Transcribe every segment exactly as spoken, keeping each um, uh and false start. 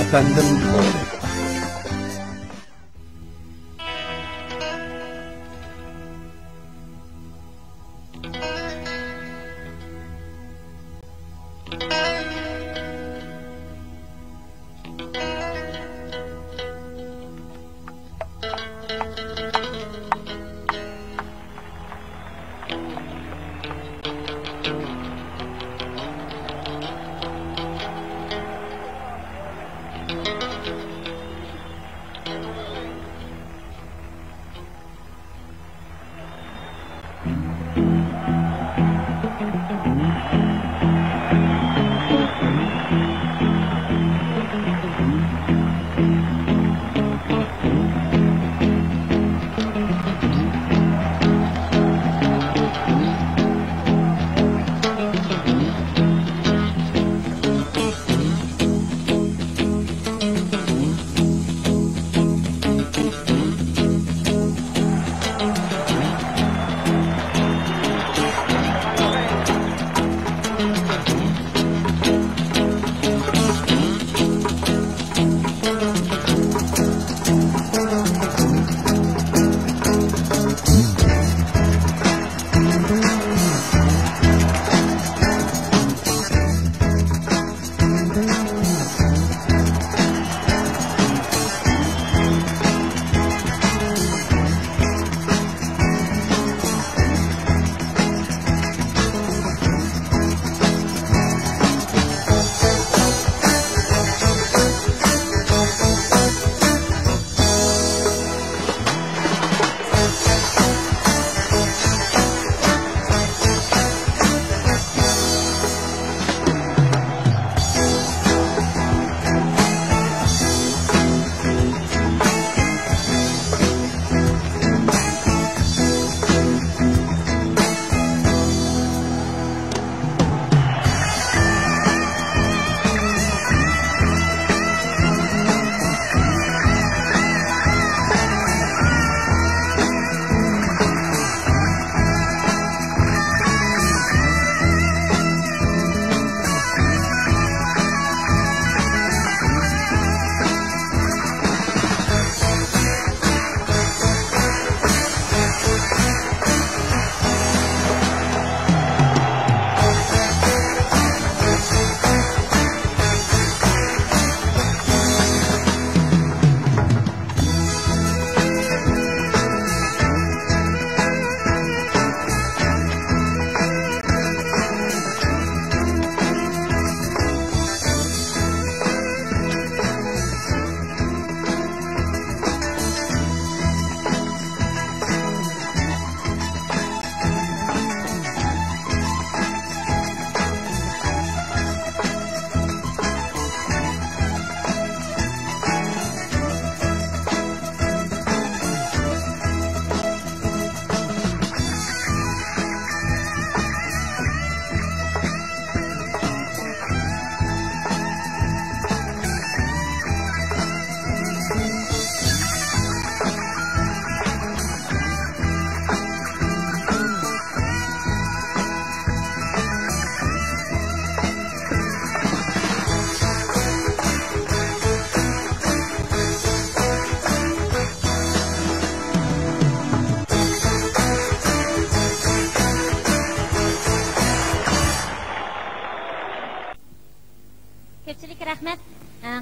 efendim oldu.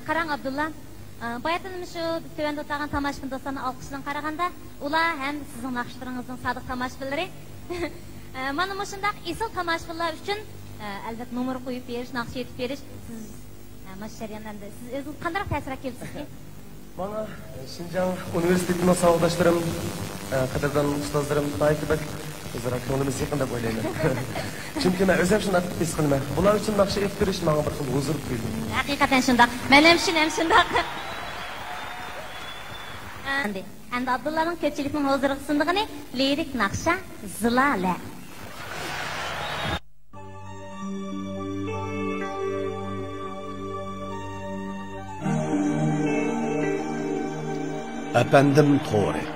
Qarang Abdulla, bayatınmış şu tövende otagan tamaşkın dostlarına alkışlan karaganda, ula hem sizin nakışlarınızın sadık tamaşkınları. Manım hoşundak isil tamaşkınlar üçün, elbet numara koyup veriş, nakışı yetip veriş. Siz, maşşeriyanlarında, siz kandarak təsirak gelmişsiniz ki? Bana Şincan Üniversitesi'nin sağoldaşlarım, Kadir'dan ustazlarım takip et. Kızlar konuğumuz yakında böyleydi. Çünkü ben özüm şundak pis kılma. Bunlar için nakşı eftiriş bana bırakın huzur koydum. Hakikaten şundak. Ben hemşin hem şundak. Şimdi Abdullah'ın köpçülükünün huzuru kısımdığını lirik nakşa zılale. Efendim Tori.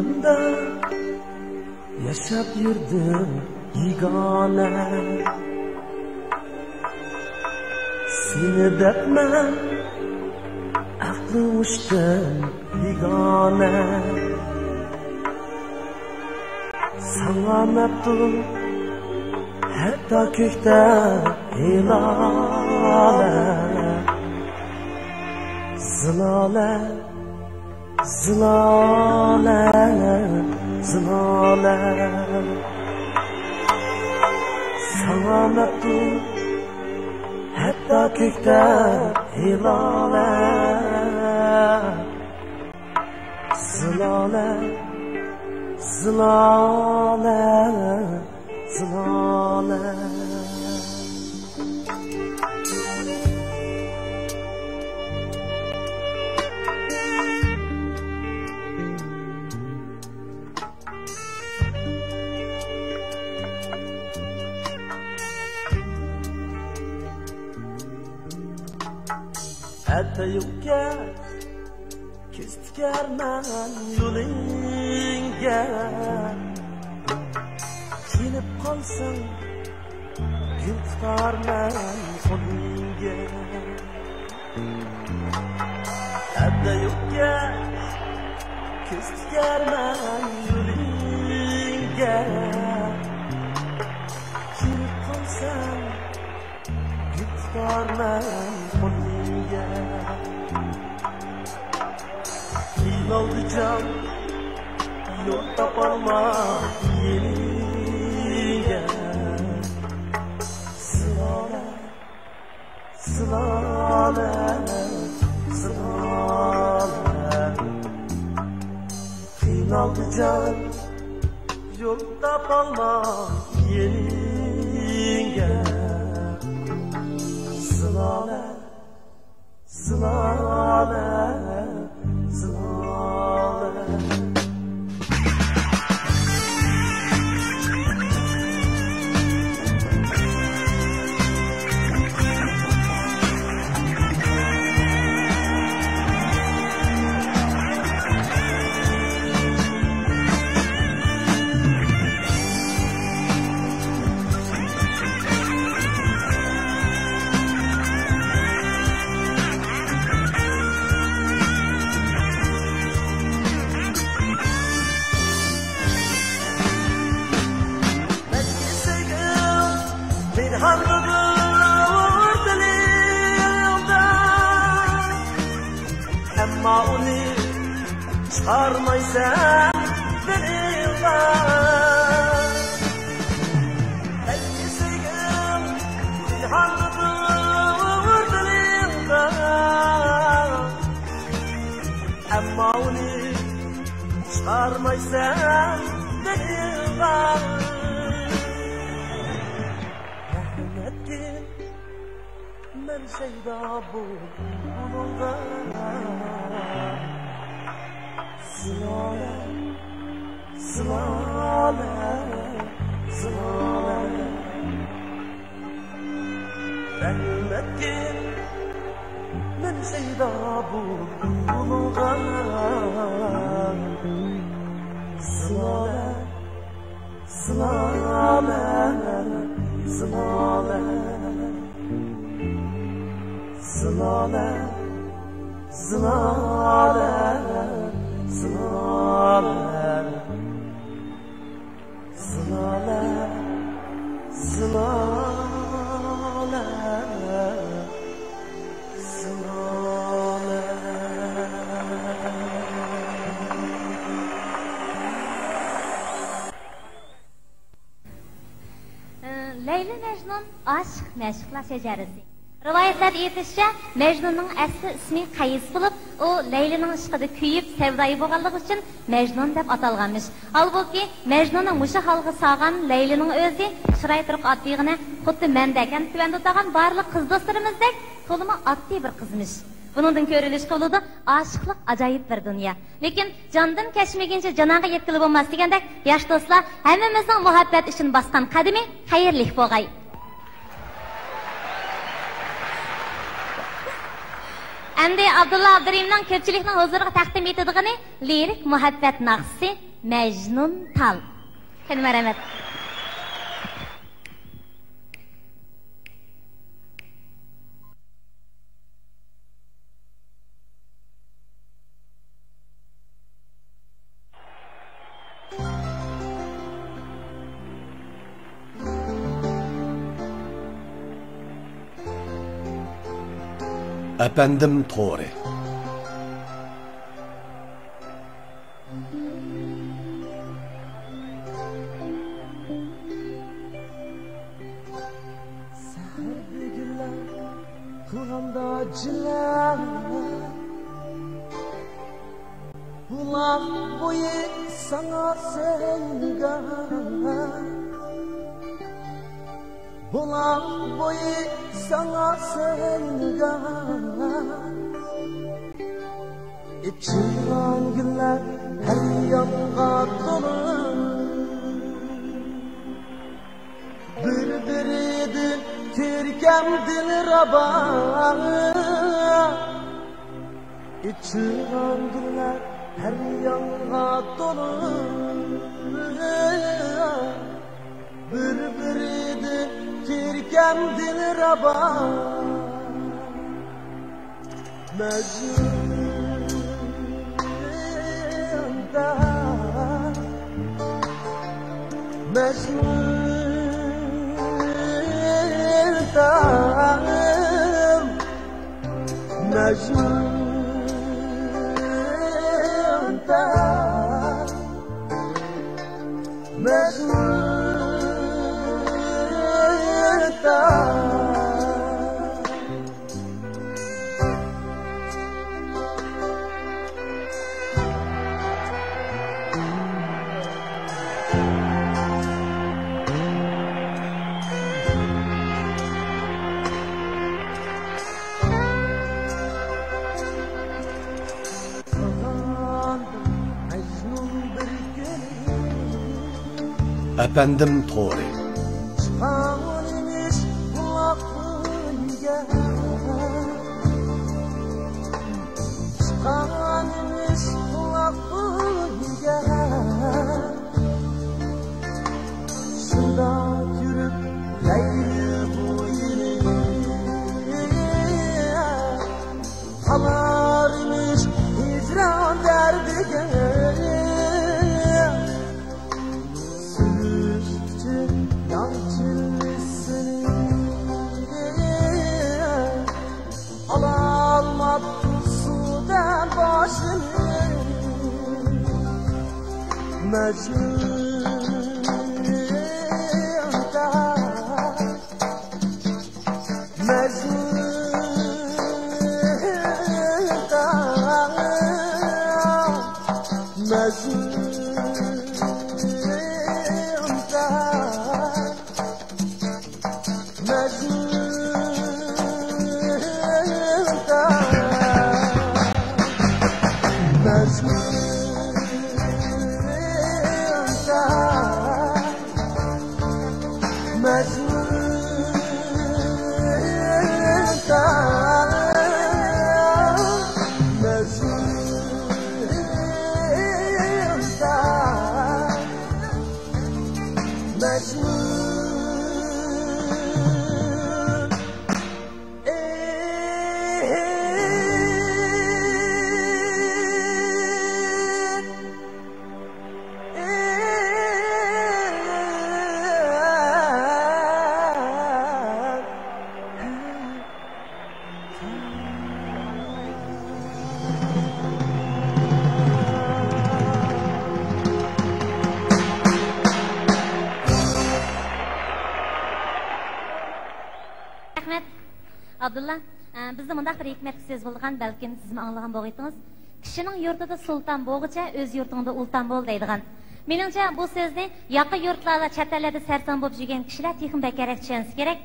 yanında yaşab yurdu yegane. Seni depmem aklım uçtum yegane. Sallan ettim hatta kökte ilale. Zilale, zilale, zilale. Salamettim hatta kökte hilale. Zilale, zilale, zilale. Hatta yokka kestirmen yo'lingga kelib qolsam gul tutarman qo'lingga. Hatta yokka kestirmen yo'lingga kelib qolsam gul tutarman qo'lingga. Yoldu can, yurtta parmak yerine. Sılale, sılale, sılale. Kıymaldı can, yurtta parmak yerine. Sılale, sılale, sılale. Armaysan beni var. Elbette sevgim ilhamlıdır dilimde. Ama onu çıkarmaysan beni var. Rahmet ki ben şeyda bu onunla. Sılale, sılale, sılale. Rahmet ki ben şeyda bulduğumda. Sılale, sılale, sılale. Sılale, sılale, sılale, sılale, sılale, sılale. Leyli Mecnun aşk meşhurla secerisi. Rivayetler yetişçe Mecnun'un asli ismi Qays bulup o Leyli'nin ışkıda küyüp sevdayı boğallık için Mecnun dep atalganmış. Halbuki Mecnun'un muşu halkı sağan Leyli'nin özü şiraytırık adlığına kutlu mendeken tüven tutağın barlık kız dostlarımızdek koluma adlı bir kızmış. Bunun körülüş koludu aşıklık acayip bir dünya. Lekin candan keşmegince canağa yetkili bulması digendek yaş dostlar hemimizden muhabbet işini baskan kadimi hayırlih boğay. Hem de Abdulla Abdurehim'nin köpçülükten huzuruna takdim ettiğini lirik muhabbet nağısı Mecnun Tal. Hadi merhamet. Efendim Tori. Efendim Tori. Abdulla, bizde mındak bir hikmet söz bulduğun, belki sizmi anlığın boğuydunuz. Kişinin yurtida sultan boğuca, öz yurtunda ultan bol deydiğin. Menimce bu sözde yakı yurtlarda, çetelerde sertan boğup jügen kişiler tekin bekerek çeyiniz gerek.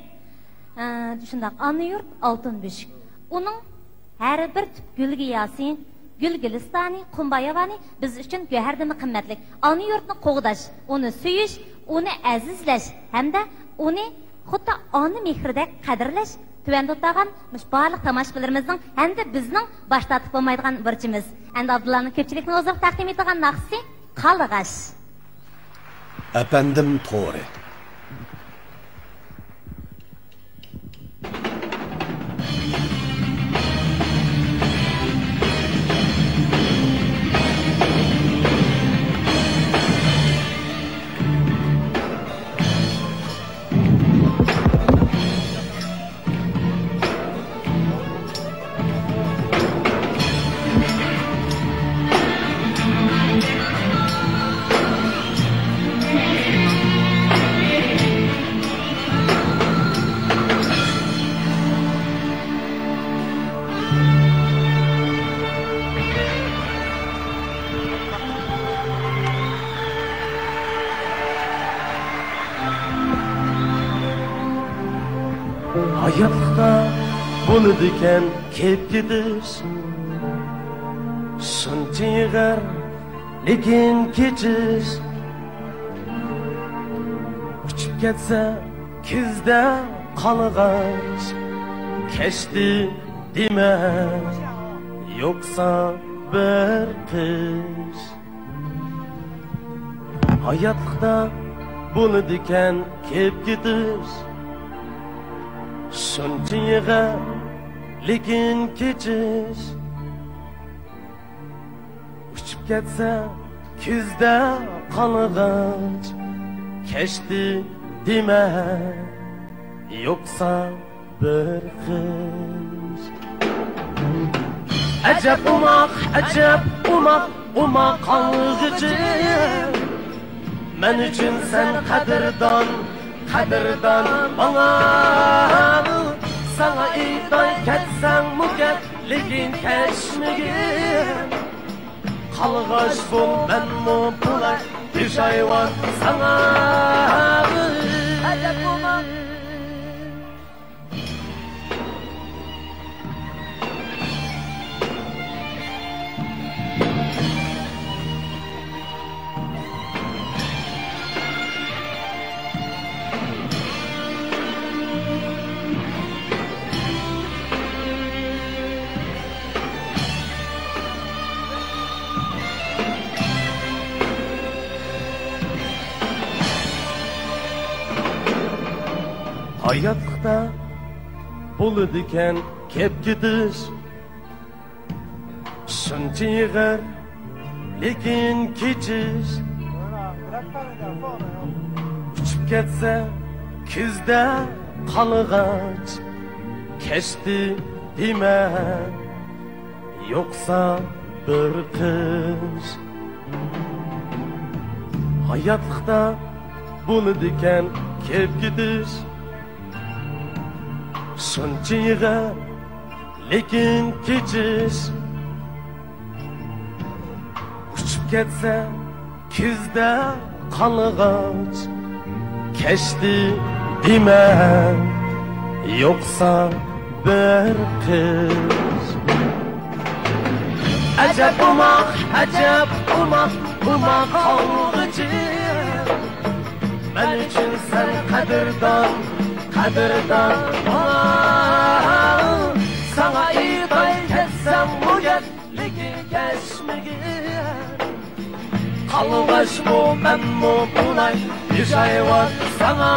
Düşündak, anı yurt altın büşük. Onun her bir tüp gülgiyasi, Gülgilistani, Kumbayavani biz üçün göherdimi kımmetlik. Anı yurtunu qoğdaş, onu süyüş, onu azizleş, hem de onu xuddi anı mehridek qadirleş. Tüvende otağın, barlıq tamaşaçılarımızın hem de bizden başlatıp olmaydıgan burcumuz. Hem de Abdullah'ın köpçülükünü o zaman takdim ettiğin naqsi kalırız. Efendim doğru. Diken kep gidiz sunti yığar lekin keçiz uçup ketsa kizda qalğaz keçdi deme yoksa bir qiz hayatda bunu diken kep gidiz sunti yığar lekin keçiz uçup ketsa kuzda qalğaz keçdi deme yoksa bir qiz ajab umaq ajab umaq umaq qalğıcı men uchun sen qadrdon qadrdon bana sana eyday ketsem muket lekin keşmegin qalğaş bol men mu bulay bir hayvan sana ajab umaq hayatda bo'ladi ekan kep gidiz shuncha yig'ar lekin kechiz uchib ketsa kuzda qalg'ach kechdi dema yo'qsa bir qiz hayatda bo'ladi ekan kep gidiz suncha yig'ar lekin kechiz uchib ketsa kuzda qalg'ach kechdi dema yoksa bir qiz ajab umaq ajab umaq umaq qalg'ıcı men uchun sen qadrdon qadrdon sana eyday ketsam muket lekin keşmegin qalğaş bu men mu bulay bir hayvan sana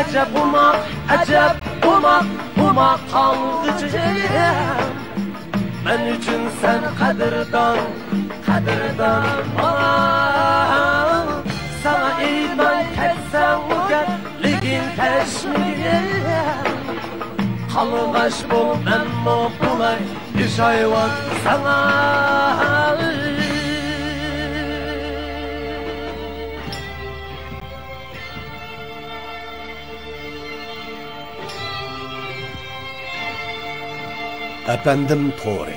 ajab umaq ajab umaq umaq qalğıcı men uchun sen qadrdon qadrdon sana eyday ketsam muket lekin keşmegin qalğaş bol men mu bulay bir hayvan sana efendim doğru.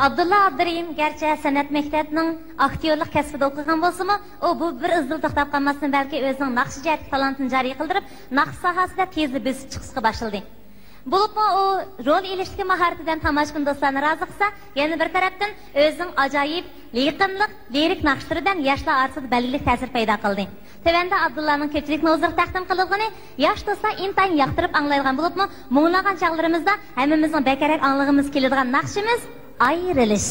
Abdulla Abdurehim gerçi sanat mektebinin aktyorluk kasbida o'qigan bo'lsa ham, o bu bir izda to'xtab qolmasdan balki o'zining naqsh ijod talantini joriy qildirib, naqsh sohasida tezli bosib chiqishga boshladi. Bulupma o rol ilişki maharatidan Tamashkin do'stlarni razıqsa, yana bir tarafdan o'zining ajoyib, liqimliq, lirik naqshlaridan yoshlar orasida belirli ta'sir paydo qildi. Tevanda Abdullaning ko'pchilik nozir taqdim qilinganini yosh do'stlar intayin yoqtirib anglaydigan bo'libmi, mu'nglagan chaqlarimizda hammamizning bekarak anglig'imiz keladigan naqshimiz ayrilish.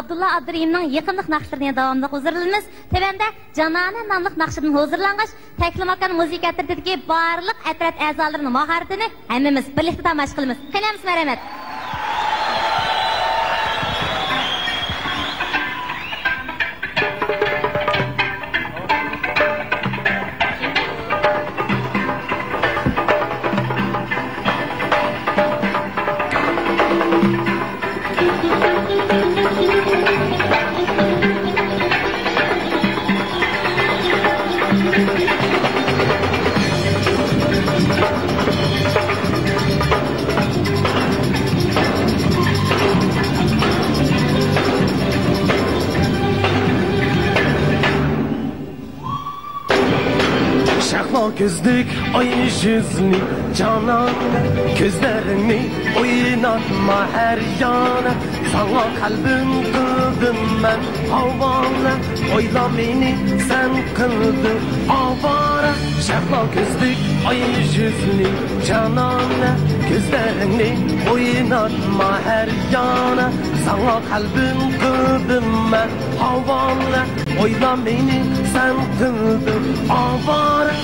Abdulla Abdurehimning yaqinlik naqshlarini davomli hozirlaymiz. Tevanda Janona nomli naqshdan hozirlangach, Taklimakan musiqa teatridagi barliq atrat a'zolarining mahoratini hammamiz birlikda tomosha qilamiz. Qilamiz marhamat. Gözlük ay yüzünü canan, gözlerini oynatma her yana. Sana kalbim kıldım ben havana, oyla beni sen kıldın avara. Şahla gözlük ay yüzünü canan, gözlerini oynatma her yana. Sana kalbim kıldım ben havana, oyla beni sen kıldın avara.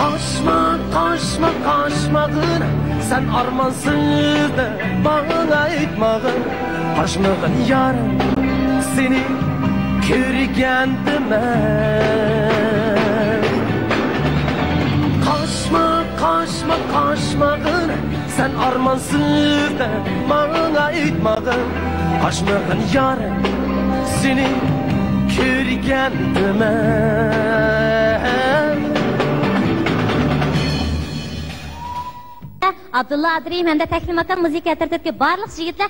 Kaçma, kaçma, kaçmadın, sen armansızdı, bana etmağın. Kaçmadın yarın, seni körgendim ben. Kaçma, kaçma, kaçmadın, sen armansızdı, bana etmağın. Kaçmadın yarın, seni körgendim ben. Abdulla Abdurehim hem de Taklimakan musiqa teatridagi barliq yigitlar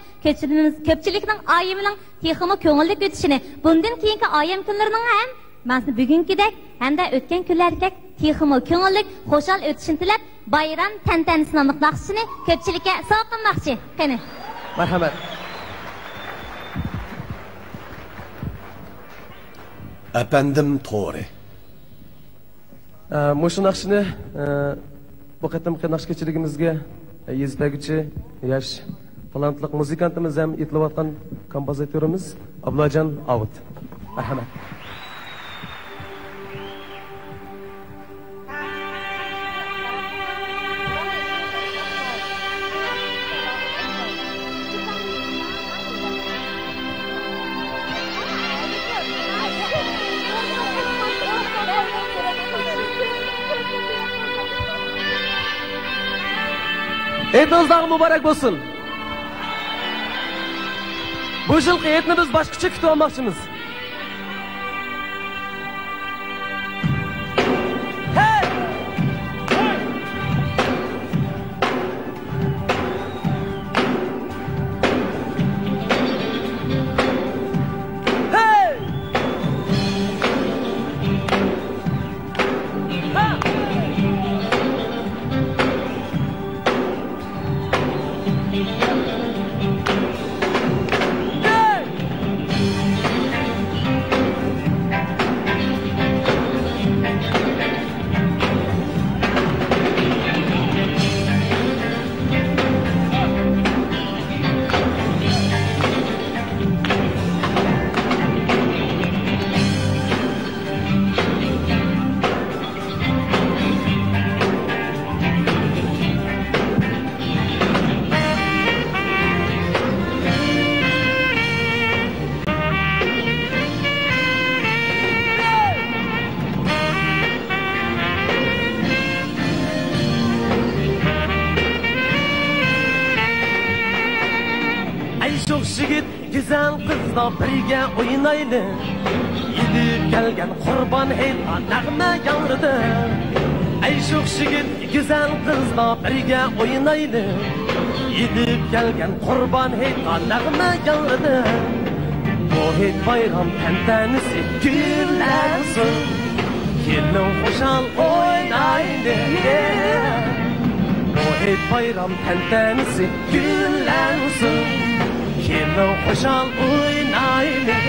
ko'pchilikning oyimining texmi ko'ngilli o'tishini, bundan keyingi oyim kunlarining ham mana bugungidek hamda o'tgan kunlardek texmi ko'ngillik, xo'shal o'tishini tilab, bayram tantanasi nomli naqshini ko'pchilikka sovg'a qilmoqchi. Qani. Marhamat. Efendim to'g'ri. Eee, mushu naqshini bu qatımqi naqshkachiligimizga yuz berguchi yosh talantliq muzikantimiz ham yetilayotgan kompozitorimiz Abdalcan Avut. Marhamat. Etnizler mübarek olsun. Bu yılki etni biz başkaça kütüp almakçımız. Birge oynaydı, yedi gelgen kurban heyla nağma yavrıdı. Ey şok şigit güzel kızla birge oynaydı, yedi gelgen kurban heyla nağma yavrıdı. Bu heyt bayram tentenisi güllersin, gelin hoşal oynaydı. Bu heyt bayram tentenisi güllersin, gelin hoşal oynaydı.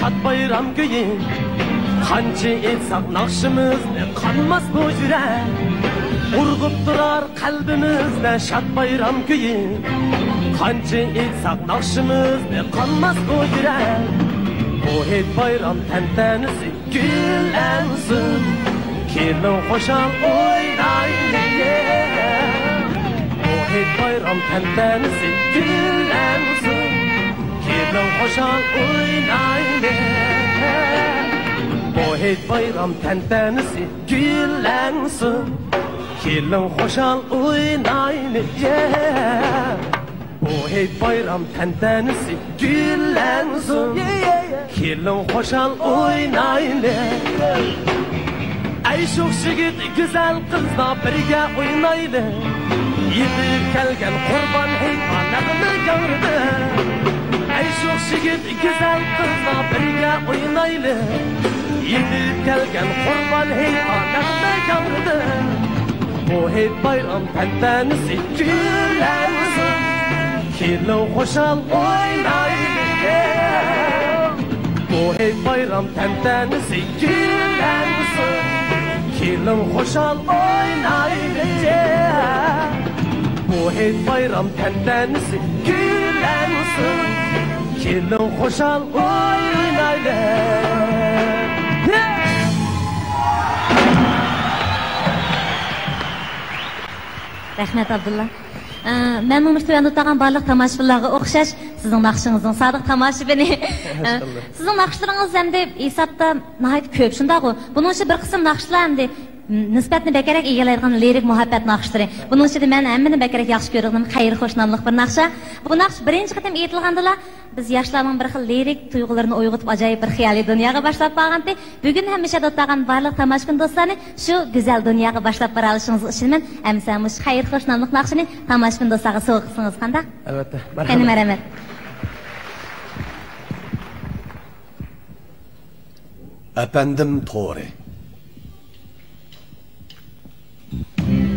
Şad bayram güyü, kançı etsak nakşımızda kanmaz bu yürek. Urgup durar kalbimizde şad bayram güyü, kançı etsak nakşımızda kanmaz bu yürek. Bu hep bayram tentenisi gülensin, kelin hoşal oynaydı. Bu hep bayram tentenisi gülensin, kelin hoşal oynaydı. Bu heyt bayram tentenisi güllensin, kelin hoşal oynaydı. Bu heyt bayram tentenisi güllensin, kelin hoşal oynaydı. Ey şok şigit güzel kızla birge oynaydı, yetip gelgen kurban heyt anadını yavrıdı. Ey şok şigit güzel kızla birge oynaydı, yetip gelgen kurban hey anamda yavrıdı. Bu hep bayram tentenisi güllensin, kelin hoşal oynaydı. Bu hep bayram tentenisi güllensin, kelin hoşal oynaydı. Bu hep bayram tentenisi güllensin, kelin hoşal oynaydı. Rahmet Abdullah. Ben Umur Tuyan'da tutan barlıq tamaşıqlarga oxşaş, sizin naqşınızın sadıq tamaşı beni. Sizin naqşlarınız hem de İsa'da nahayet köp şundaq o. Bunun için bir kısım naqşlar hem de nisbətini bəkerək eğilayırğan lirik muhabbət naqşları. Bunun için de mən əmmini bəkerək yaxşı görüldüm, xayır xoşnamlıq bir naqşa. Bu naqş birinci qitim eğitilğandılar. Biz yaşlarının bir xil lirik duyğularını oyğutub acayip bir xiyali dünyaya başlap bağlandı. Bugün həmişə dotağan barlıq tamaşqın dostlarını şu güzel dünyaya başlap baralışınız üçün mən əmsəmiş xayır xoşnamlıq naqşını tamaşqın dostağı soğuqsınız qandaq? Əlbəttə, mərhəmət. Qəni mərhəmət. Əpəndim Tori. Thank you.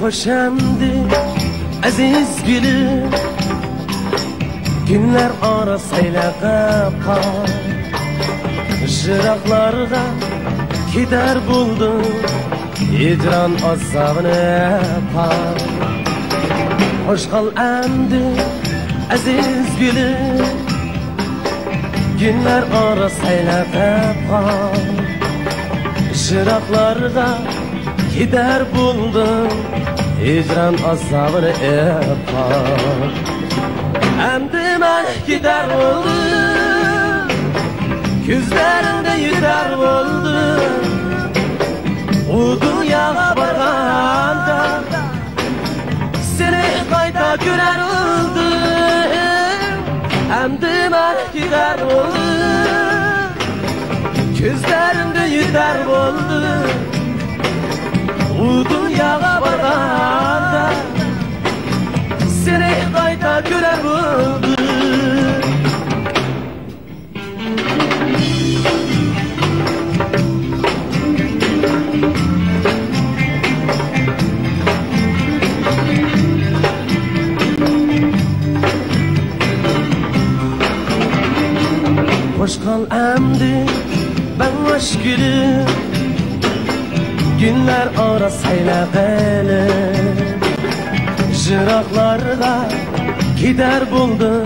Hoşemdi aziz gülüm, günler arasıyla kapar, şıraqlarda gider buldum, idran azabını par. Hoş kal emdi aziz gülüm, günler arasıyla kapar, şıraqlarda gider buldum, hicran azabını yapar. Endi ben gider oldum, küzlerinde yüder oldum, o dünyaya baranda seni kayda güler oldum. Endi ben gider oldum, küzlerinde yüder oldum, bu dünyaya baranda seni kayda görer oldu. Hoş kal emdi ben aşkülüm, günler arasıyla gelir, şıraqlarda gider buldum,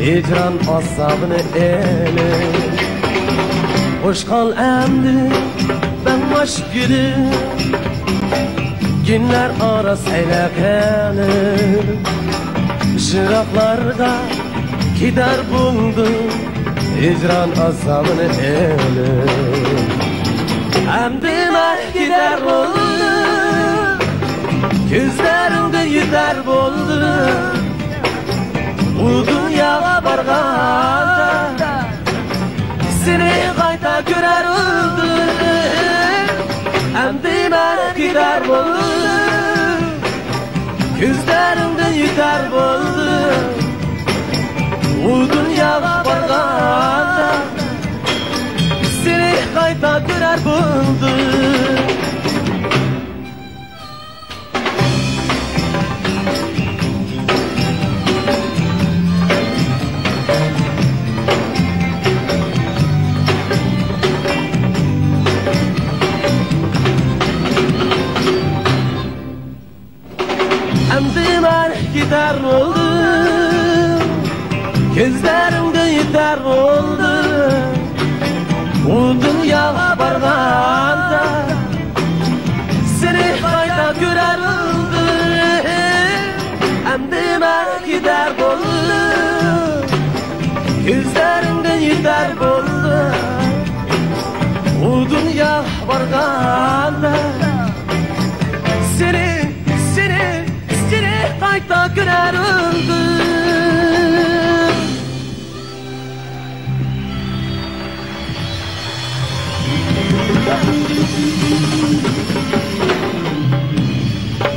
hicran azabını elir. Hoş kal emdi ben aşkülüm, günler arasıyla gelir, şıraqlarda gider buldum, hicran azabını elir. Endi ben gider oldum, küzlerimde yüder buldum, bu dünyaya barganda seni kayda görer oldum. Endi ben gider oldum, küzlerimde yüder buldum, bu dünyaya barganda seni kayda görer buldum. Endi ben gider oldum, gözlerimde yeter oldum, o dünyaya barganda seni kayda görer oldum. Endi ben gider oldum, gözlerimden yeter oldum, o dünyaya barganda seni, seni, seni kayda görer oldum.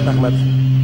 Rahmet.